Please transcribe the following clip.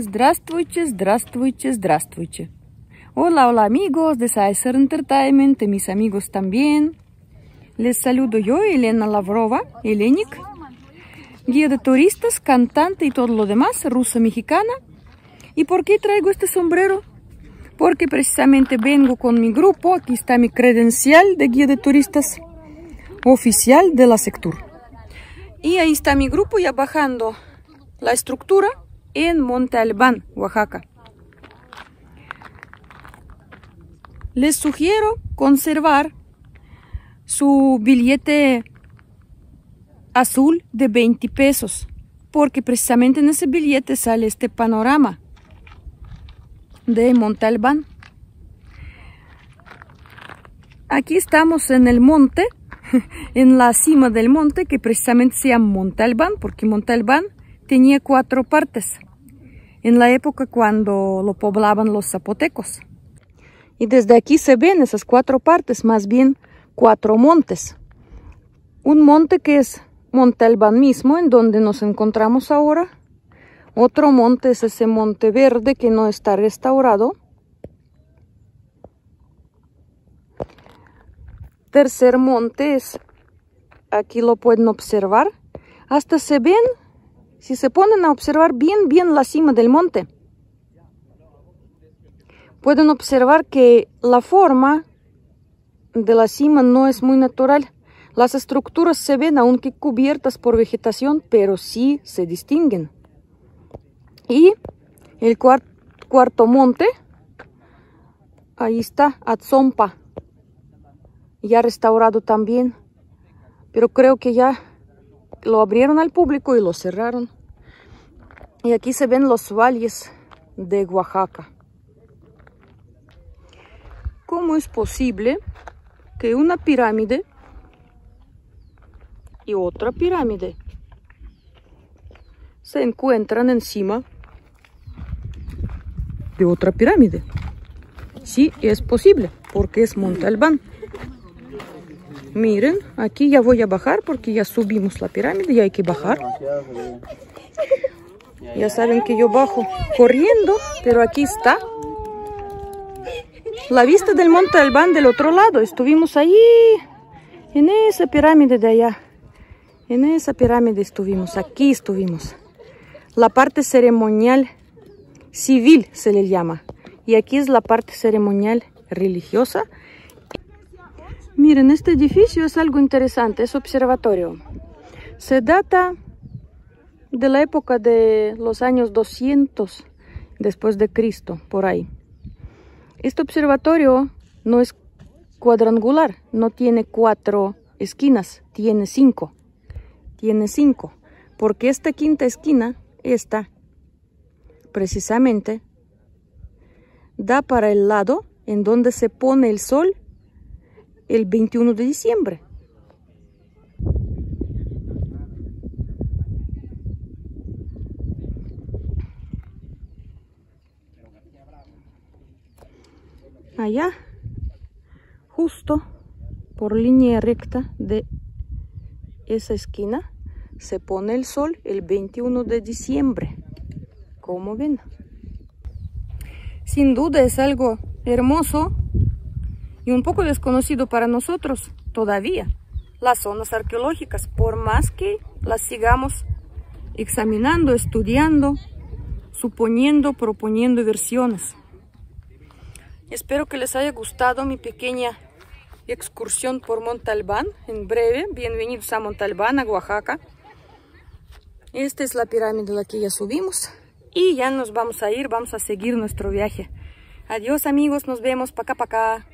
Здравствуйте, здравствуйте, здравствуйте. Hola, hola amigos de Záizar Entertainment, mis amigos también. Les saludo yo, Elena Lavrova Elenic, guía de turistas, cantante y todo lo demás, rusa mexicana. ¿Y por qué traigo este sombrero? Porque precisamente vengo con mi grupo. Aquí está mi credencial de guía de turistas oficial de la Sectur. Y ahí está mi grupo ya bajando la estructura en Monte Albán, Oaxaca. Les sugiero conservar su billete azul de 20 pesos, porque precisamente en ese billete sale este panorama de Monte Albán. Aquí estamos en el monte, en la cima del monte, que precisamente se llama Monte Albán, porque Monte Albán tenía 4 partes en la época cuando lo poblaban los zapotecos. Y desde aquí se ven esas 4 partes, más bien 4 montes. Un monte que es Monte Albán mismo, en donde nos encontramos ahora. Otro monte es ese monte verde que no está restaurado. Tercer monte es, aquí lo pueden observar. Hasta se ven, si se ponen a observar bien la cima del monte, pueden observar que la forma de la cima no es muy natural. Las estructuras se ven, aunque cubiertas por vegetación, pero sí se distinguen. Y el cuarto monte, ahí está, Atzompa, ya restaurado también, pero creo que ya lo abrieron al público y lo cerraron. Y aquí se ven los valles de Oaxaca. ¿Cómo es posible que una pirámide y otra pirámide se encuentran encima de otra pirámide? Sí, es posible, porque es Monte Albán. Miren, aquí ya voy a bajar, porque ya subimos la pirámide y hay que bajar. Ya saben que yo bajo corriendo, pero aquí está la vista del Monte Albán del otro lado. Estuvimos ahí, en esa pirámide de allá. En esa pirámide estuvimos, aquí estuvimos. La parte ceremonial civil se le llama. Y aquí es la parte ceremonial religiosa. Miren, este edificio es algo interesante, es observatorio. Se data de la época de los años 200 después de Cristo, por ahí. Este observatorio no es cuadrangular, no tiene 4 esquinas, tiene 5. Tiene 5, porque esta quinta esquina, esta, precisamente, da para el lado en donde se pone el sol el 21 de diciembre. Allá, justo por línea recta de esa esquina, se pone el sol el 21 de diciembre. ¿Cómo ven? Sin duda es algo hermoso y un poco desconocido para nosotros todavía, las zonas arqueológicas, por más que las sigamos examinando, estudiando, suponiendo, proponiendo versiones. Espero que les haya gustado mi pequeña excursión por Monte Albán. En breve, bienvenidos a Monte Albán, a Oaxaca. Esta es la pirámide a la que ya subimos y ya nos vamos a ir, vamos a seguir nuestro viaje. Adiós amigos, nos vemos, pa' acá.